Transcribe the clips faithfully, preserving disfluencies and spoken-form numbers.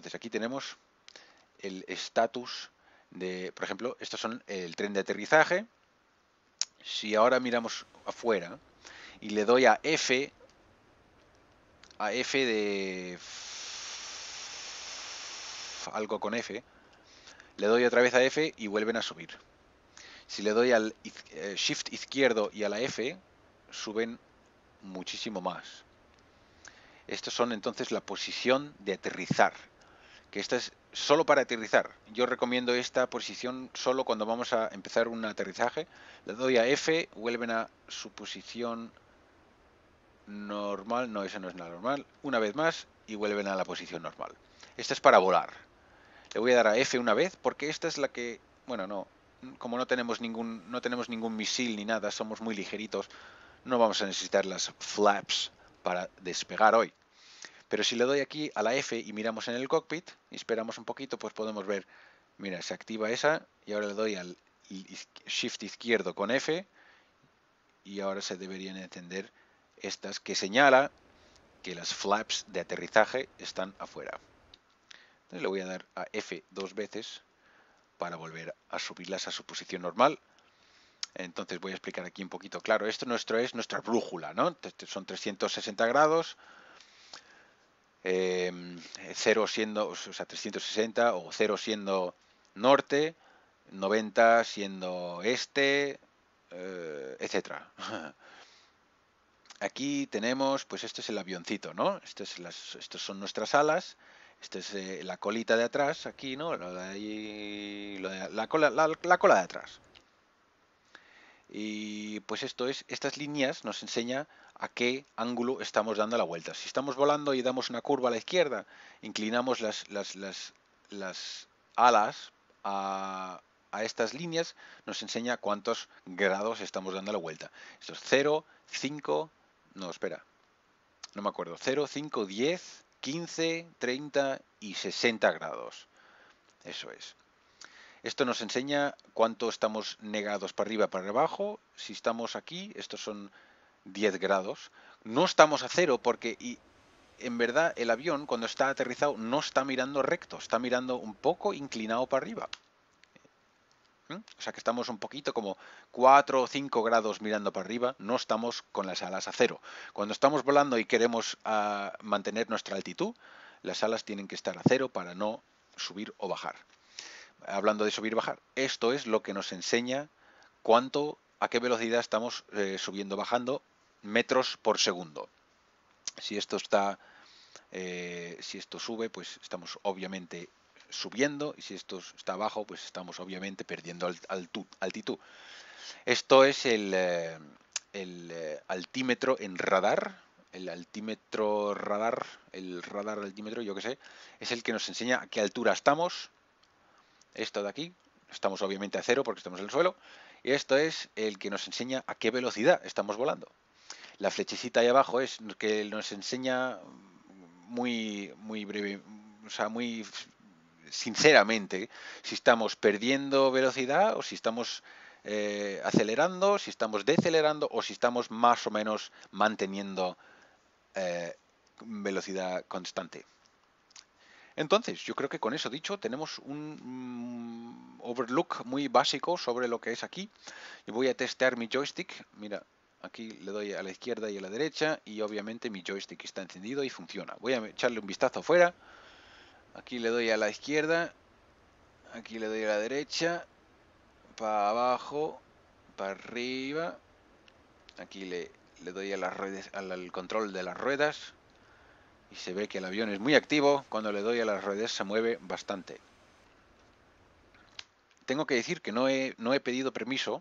Entonces aquí tenemos el estatus de, por ejemplo, estos son el tren de aterrizaje. Si ahora miramos afuera y le doy a F, a F de algo con F, le doy otra vez a F y vuelven a subir. Si le doy al shift izquierdo y a la F, suben muchísimo más. Estos son entonces la posición de aterrizar, que esta es solo para aterrizar. Yo recomiendo esta posición solo cuando vamos a empezar un aterrizaje. Le doy a F, vuelven a su posición normal, no, esa no es la normal, una vez más y vuelven a la posición normal. Esta es para volar. Le voy a dar a F una vez porque esta es la que, bueno, no, como no tenemos ningún, no tenemos ningún misil ni nada, somos muy ligeritos, no vamos a necesitar las flaps para despegar hoy. Pero si le doy aquí a la F y miramos en el cockpit y esperamos un poquito, pues podemos ver, mira, se activa esa y ahora le doy al shift izquierdo con F y ahora se deberían encender estas que señala que las flaps de aterrizaje están afuera. Entonces le voy a dar a F dos veces para volver a subirlas a su posición normal. Entonces voy a explicar aquí un poquito. Claro, esto nuestro es nuestra brújula, ¿no? Son trescientos sesenta grados, eh, cero siendo, o sea, trescientos sesenta, o cero siendo norte, noventa siendo este, eh, etcétera. Aquí tenemos, pues este es el avioncito, ¿no? Este es las, estos son nuestras alas. Esta es eh, la colita de atrás, aquí, ¿no? Lo de ahí, lo de, la, cola, la, la cola de atrás. Y pues esto es, estas líneas nos enseña a qué ángulo estamos dando la vuelta. Si estamos volando y damos una curva a la izquierda, inclinamos las, las, las, las alas a, a estas líneas, nos enseña cuántos grados estamos dando la vuelta. Esto es cero, cinco, no, espera, no me acuerdo, cero, cinco, diez... quince, treinta y sesenta grados. Eso es. Esto nos enseña cuánto estamos negados para arriba, para abajo. Si estamos aquí, estos son diez grados. No estamos a cero porque y, en verdad el avión cuando está aterrizado no está mirando recto, está mirando un poco inclinado para arriba. ¿Mm? O sea que estamos un poquito como cuatro o cinco grados mirando para arriba, no estamos con las alas a cero. Cuando estamos volando y queremos uh, mantener nuestra altitud, las alas tienen que estar a cero para no subir o bajar. Hablando de subir o bajar, esto es lo que nos enseña cuánto, a qué velocidad estamos eh, subiendo o bajando metros por segundo. Si esto está, eh, si esto sube, pues estamos obviamente subiendo, y si esto está abajo, pues estamos obviamente perdiendo altitud. Esto es el, el altímetro en radar, el altímetro radar, el radar altímetro, yo que sé, es el que nos enseña a qué altura estamos. Esto de aquí, estamos obviamente a cero porque estamos en el suelo, y esto es el que nos enseña a qué velocidad estamos volando. La flechecita ahí abajo es que nos enseña muy, muy breve, o sea, muy sinceramente, si estamos perdiendo velocidad o si estamos eh, acelerando, si estamos decelerando o si estamos más o menos manteniendo eh, velocidad constante. Entonces, yo creo que con eso dicho, tenemos un mm, overlook muy básico sobre lo que es aquí. Yo voy a testear mi joystick. Mira, aquí le doy a la izquierda y a la derecha y obviamente mi joystick está encendido y funciona. Voy a echarle un vistazo afuera. Aquí le doy a la izquierda, aquí le doy a la derecha, para abajo, para arriba, aquí le, le doy a las ruedas, al, al control de las ruedas y se ve que el avión es muy activo, cuando le doy a las ruedas se mueve bastante. Tengo que decir que no he, no he pedido permiso.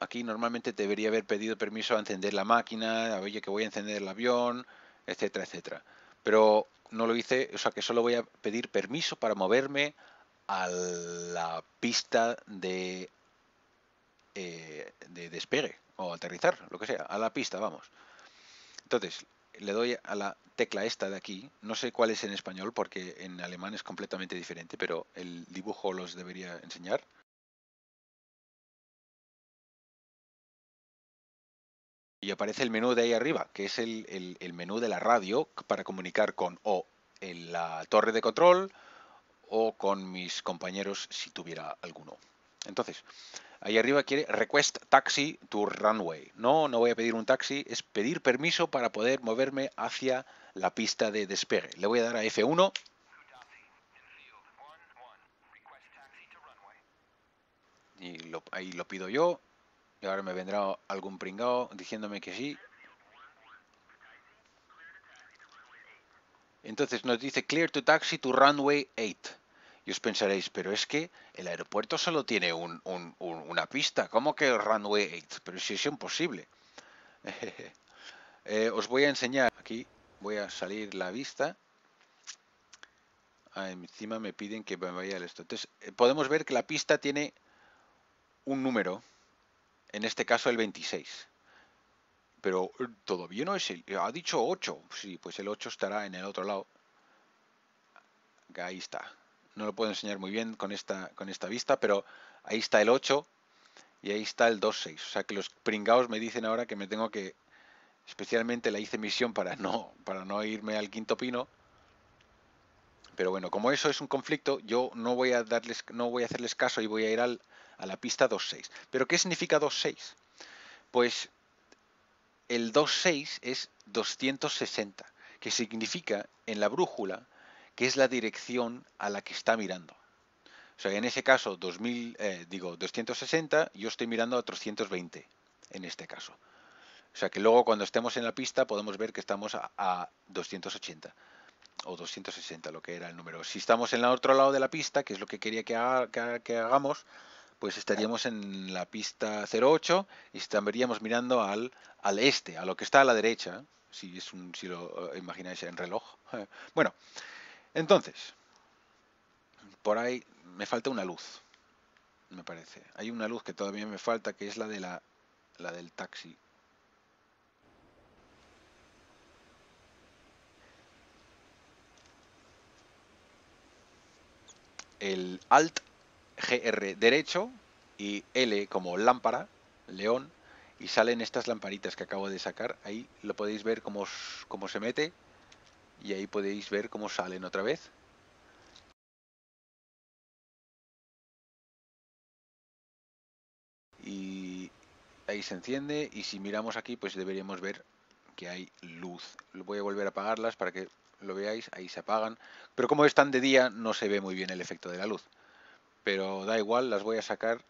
Aquí normalmente debería haber pedido permiso a encender la máquina, oye que voy a encender el avión, etcétera, etcétera. Pero no lo hice, o sea que solo voy a pedir permiso para moverme a la pista de, eh, de despegue o aterrizar, lo que sea, a la pista, vamos. Entonces, le doy a la tecla esta de aquí, no sé cuál es en español porque en alemán es completamente diferente, pero el dibujo los debería enseñar. Y aparece el menú de ahí arriba, que es el, el, el menú de la radio para comunicar con o en la torre de control o con mis compañeros si tuviera alguno. Entonces, ahí arriba quiere request taxi to runway. No, no voy a pedir un taxi, es pedir permiso para poder moverme hacia la pista de despegue. Le voy a dar a F uno. Y lo, ahí lo pido yo. Y ahora me vendrá algún pringao diciéndome que sí. Entonces nos dice clear to taxi to runway eight. Y os pensaréis, pero es que el aeropuerto solo tiene un, un, un, una pista. ¿Cómo que el runway eight? Pero si es imposible. eh, os voy a enseñar. Aquí voy a salir la vista. Ah, encima me piden que me vaya al esto. Entonces eh, podemos ver que la pista tiene un número. En este caso el veintiséis. Pero todavía no es el... Ha dicho ocho. Sí, pues el ocho estará en el otro lado. Ahí está. No lo puedo enseñar muy bien con esta, con esta vista, pero ahí está el ocho y ahí está el dos seis. O sea que los pringaos me dicen ahora que me tengo que... Especialmente la hice misión para no, para no irme al quinto pino. Pero bueno, como eso es un conflicto, yo no voy a darles, no voy a hacerles caso y voy a ir al, a la pista dos seis. ¿Pero qué significa dos seis? Pues el dos seis es doscientos sesenta, que significa en la brújula que es la dirección a la que está mirando. O sea, en ese caso, dos mil, eh, digo, doscientos sesenta, yo estoy mirando a trescientos veinte, en este caso. O sea, que luego cuando estemos en la pista podemos ver que estamos a, a doscientos ochenta o doscientos sesenta, lo que era el número. Si estamos en el otro lado de la pista, que es lo que quería que, haga, que, que hagamos, pues estaríamos en la pista cero ocho y estaríamos mirando al, al este, a lo que está a la derecha, si, es un, si lo imagináis en reloj. Bueno... Entonces, por ahí me falta una luz, me parece. Hay una luz que todavía me falta, que es la de la, la del taxi. El Alt G R derecho y L como lámpara, león, y salen estas lamparitas que acabo de sacar. Ahí lo podéis ver cómo, cómo se mete. Y ahí podéis ver cómo salen otra vez. Y ahí se enciende. Y si miramos aquí, pues deberíamos ver que hay luz. Voy a volver a apagarlas para que lo veáis. Ahí se apagan. Pero como están de día, no se ve muy bien el efecto de la luz. Pero da igual, las voy a sacar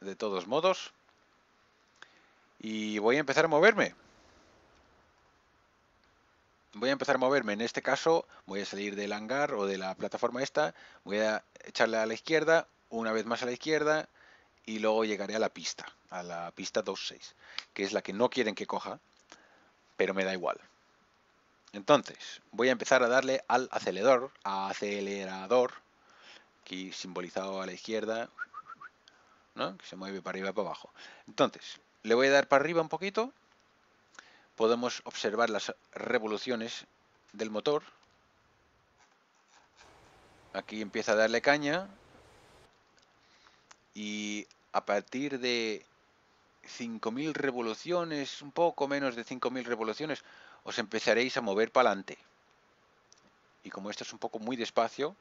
de todos modos. Y voy a empezar a moverme. Voy a empezar a moverme, en este caso voy a salir del hangar o de la plataforma esta, voy a echarle a la izquierda, una vez más a la izquierda, y luego llegaré a la pista, a la pista dos seis, que es la que no quieren que coja, pero me da igual. Entonces, voy a empezar a darle al acelerador, acelerador, aquí simbolizado a la izquierda, ¿no? Que se mueve para arriba y para abajo. Entonces, le voy a dar para arriba un poquito. Podemos observar las revoluciones del motor. Aquí empieza a darle caña. Y a partir de cinco mil revoluciones, un poco menos de cinco mil revoluciones, os empezaréis a mover para adelante. Y como esto es un poco muy despacio,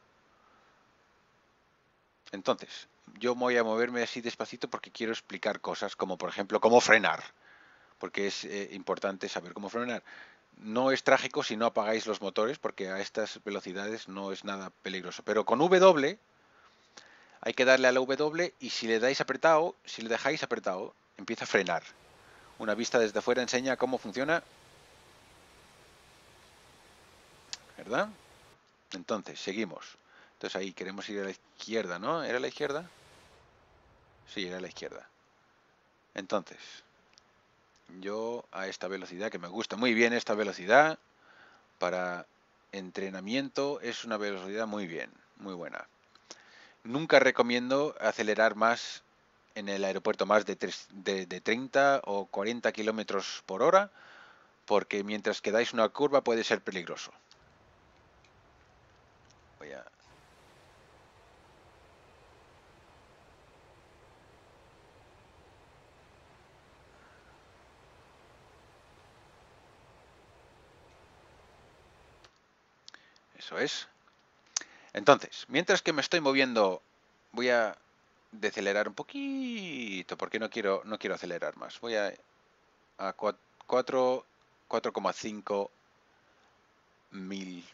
entonces yo voy a moverme así despacito porque quiero explicar cosas como, por ejemplo, cómo frenar. Porque es eh, importante saber cómo frenar. No es trágico si no apagáis los motores, porque a estas velocidades no es nada peligroso. Pero con W, hay que darle a la W y si le dais apretado, si le dejáis apretado, empieza a frenar. Una vista desde afuera enseña cómo funciona. ¿Verdad? Entonces, seguimos. Entonces ahí queremos ir a la izquierda, ¿no? ¿Era la izquierda? Sí, era la izquierda. Entonces... Yo a esta velocidad, que me gusta muy bien esta velocidad, para entrenamiento es una velocidad muy bien, muy buena. Nunca recomiendo acelerar más en el aeropuerto, más de, tres, de, de treinta o cuarenta kilómetros por hora, porque mientras que dais una curva puede ser peligroso. Voy a... Eso es. Entonces, mientras que me estoy moviendo, voy a decelerar un poquito, porque no quiero, no quiero acelerar más. Voy a, a cuatro, cuatro coma cinco mil,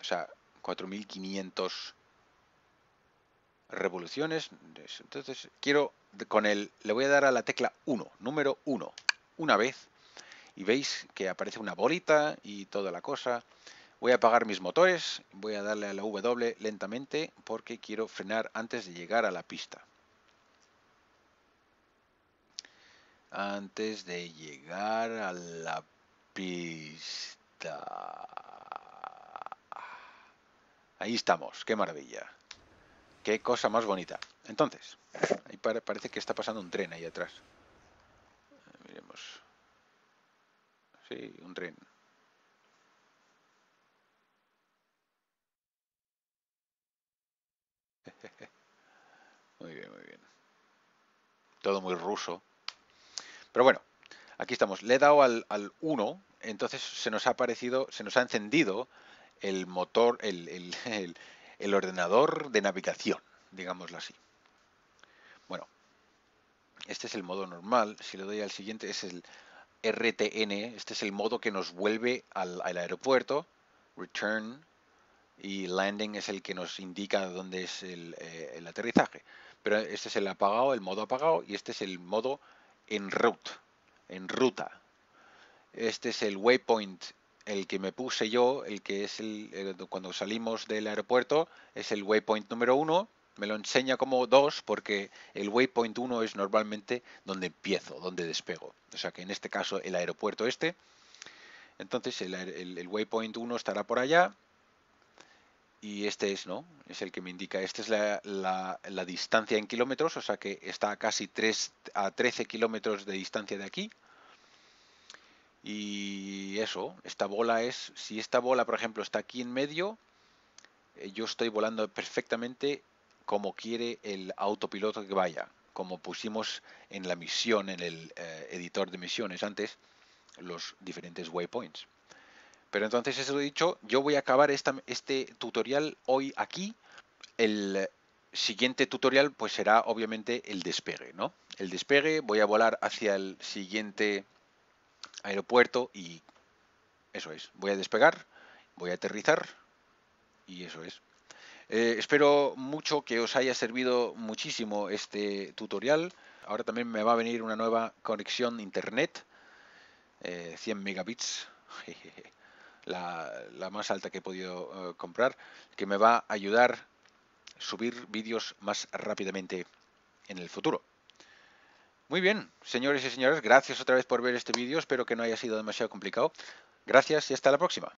o sea, cuatro mil quinientos revoluciones. Entonces, quiero con el, le voy a dar a la tecla uno, número uno, una vez, y veis que aparece una bolita y toda la cosa. Voy a apagar mis motores, voy a darle a la W lentamente porque quiero frenar antes de llegar a la pista. Antes de llegar a la pista. Ahí estamos, qué maravilla. Qué cosa más bonita. Entonces, ahí parece que está pasando un tren ahí atrás. Miremos. Sí, un tren. Muy bien, muy bien. Todo muy ruso. Pero bueno, aquí estamos. Le he dado al, al uno, entonces se nos ha aparecido, se nos ha encendido el motor, el, el, el, el ordenador de navegación, digámoslo así. Bueno, este es el modo normal. Si le doy al siguiente, es el R T N. Este es el modo que nos vuelve al, al aeropuerto. Return. Y landing es el que nos indica dónde es el, eh, el aterrizaje. Pero este es el apagado, el modo apagado, y este es el modo en route, en ruta. Este es el waypoint, el que me puse yo, el que es el, el cuando salimos del aeropuerto, es el waypoint número uno. Me lo enseña como dos porque el waypoint uno es normalmente donde empiezo, donde despego. O sea que en este caso el aeropuerto este. Entonces el, el, el waypoint uno estará por allá. Y este es, ¿no? Es el que me indica. Esta es la, la, la distancia en kilómetros, o sea que está a casi tres a trece kilómetros de distancia de aquí. Y eso, esta bola es, si esta bola, por ejemplo, está aquí en medio, eh, yo estoy volando perfectamente como quiere el autopiloto que vaya. Como pusimos en la misión, en el eh, editor de misiones antes, los diferentes waypoints. Pero entonces, eso dicho, yo voy a acabar esta, este tutorial hoy aquí. El siguiente tutorial pues será obviamente el despegue, ¿no? El despegue, voy a volar hacia el siguiente aeropuerto y eso es. Voy a despegar, voy a aterrizar y eso es. Eh, espero mucho que os haya servido muchísimo este tutorial. Ahora también me va a venir una nueva conexión de internet, eh, cien megabits. Jejeje. La, la más alta que he podido uh, comprar, que me va a ayudar a subir vídeos más rápidamente en el futuro. Muy bien, señores y señoras, gracias otra vez por ver este vídeo. Espero que no haya sido demasiado complicado. Gracias y hasta la próxima.